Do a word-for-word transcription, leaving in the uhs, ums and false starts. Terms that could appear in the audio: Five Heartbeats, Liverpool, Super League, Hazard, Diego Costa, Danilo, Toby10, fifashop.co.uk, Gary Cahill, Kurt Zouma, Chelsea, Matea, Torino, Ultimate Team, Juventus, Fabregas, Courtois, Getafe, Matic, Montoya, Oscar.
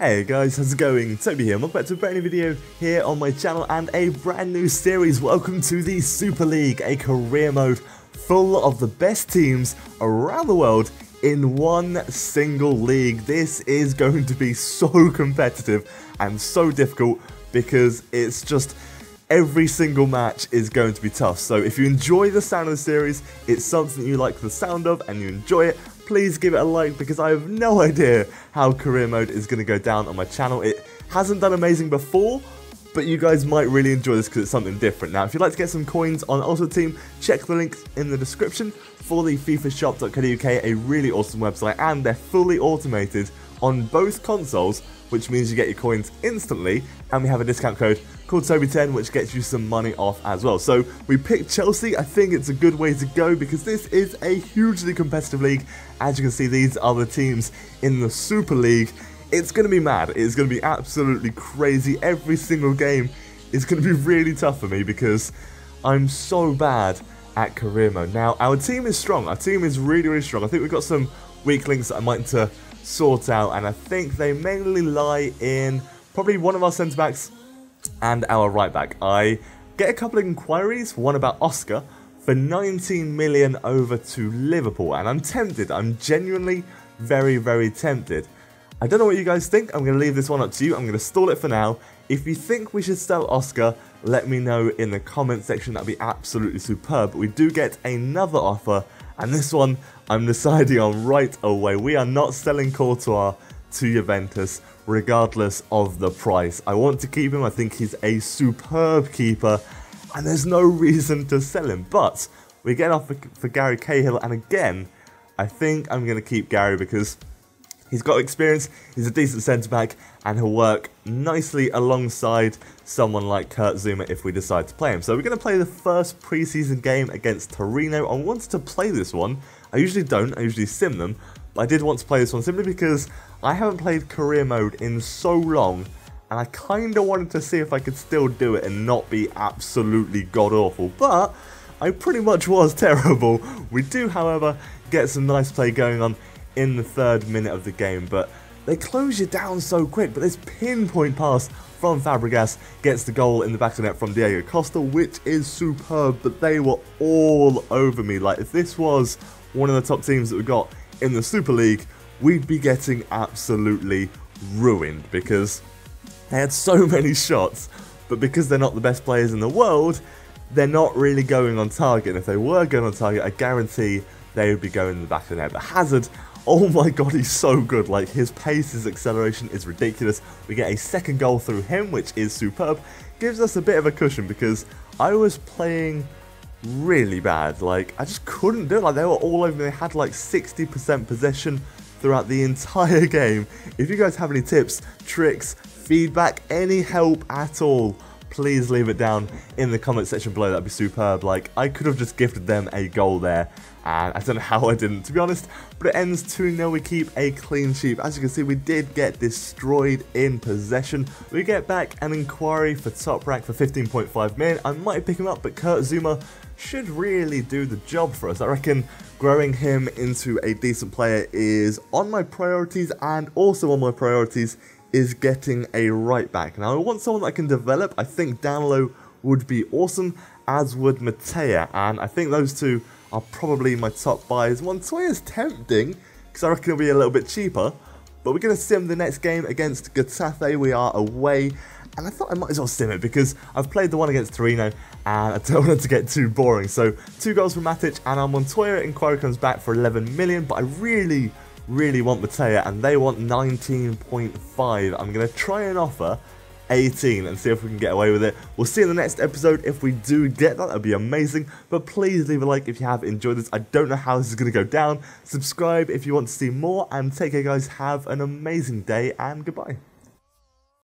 Hey guys, how's it going? Toby here, and welcome back to a brand new video here on my channel and a brand new series. Welcome to the Super League, a career mode full of the best teams around the world in one single league. This is going to be so competitive and so difficult because it's just every single match is going to be tough. So if you enjoy the sound of the series, it's something you like the sound of and you enjoy it, please give it a like because I have no idea how career mode is going to go down on my channel. It hasn't done amazing before, but you guys might really enjoy this because it's something different. Now, if you'd like to get some coins on Ultimate Team, check the links in the description for the fifa shop dot co dot U K, a really awesome website, and they're fully automated on both consoles, which means you get your coins instantly, and we have a discount code called Toby ten, which gets you some money off as well. So we picked Chelsea. I think it's a good way to go because this is a hugely competitive league. As you can see, these are the teams in the Super League. It's going to be mad. It's going to be absolutely crazy. Every single game is going to be really tough for me because I'm so bad at career mode. Now, our team is strong. Our team is really, really strong. I think we've got some weak links that I might need to sort out, and I think they mainly lie in probably one of our centre-backs and our right-back. I get a couple of inquiries, one about Oscar, for nineteen million over to Liverpool, and I'm tempted. I'm genuinely very, very tempted. I don't know what you guys think. I'm going to leave this one up to you. I'm going to stall it for now. If you think we should sell Oscar, let me know in the comment section. That'd be absolutely superb. But we do get another offer, and this one I'm deciding on right away. We are not selling Courtois to Juventus, regardless of the price. I want to keep him. I think he's a superb keeper, and there's no reason to sell him. But we get an offer for Gary Cahill, and again, I think I'm going to keep Gary because he's got experience, he's a decent centre-back, and he'll work nicely alongside someone like Kurt Zouma if we decide to play him. So we're going to play the first pre-season game against Torino. I wanted to play this one. I usually don't, I usually sim them, but I did want to play this one simply because I haven't played career mode in so long, and I kind of wanted to see if I could still do it and not be absolutely god-awful, but I pretty much was terrible. We do, however, get some nice play going on in the third minute of the game, but they close you down so quick. But this pinpoint pass from Fabregas gets the goal in the back of the net from Diego Costa, which is superb, but they were all over me. Like, if this was one of the top teams that we got in the Super League, we'd be getting absolutely ruined because they had so many shots, but because they're not the best players in the world, they're not really going on target. And if they were going on target, I guarantee they would be going in the back of the net. But Hazard, oh my god, he's so good. Like, his pace, his acceleration is ridiculous. We get a second goal through him, which is superb. Gives us a bit of a cushion because I was playing really bad. Like, I just couldn't do it. Like, they were all over me. They had like sixty percent possession throughout the entire game. If you guys have any tips, tricks, feedback, any help at all, please leave it down in the comment section below. That'd be superb. Like, I could have just gifted them a goal there, and I don't know how I didn't, to be honest. But it ends two nil. We keep a clean sheet. As you can see, we did get destroyed in possession. We get back an inquiry for top rack for fifteen point five million. I might pick him up, but Kurt Zouma should really do the job for us. I reckon growing him into a decent player is on my priorities, and also on my priorities is getting a right back. Now, I want someone that can develop. I think Danilo would be awesome, as would Matea, and I think those two are probably my top buys. Montoya's tempting, because I reckon it'll be a little bit cheaper, but we're going to sim the next game against Getafe. We are away, and I thought I might as well sim it, because I've played the one against Torino, and I don't want it to get too boring. So, two goals from Matic, and our Montoya inquiry comes back for eleven million, but I really really want Matea, and they want nineteen point five. I'm going to try and offer eighteen and see if we can get away with it. We'll see in the next episode if we do get that. That'd be amazing. But please leave a like if you have enjoyed this. I don't know how this is going to go down. Subscribe if you want to see more, and take care guys. Have an amazing day, and goodbye.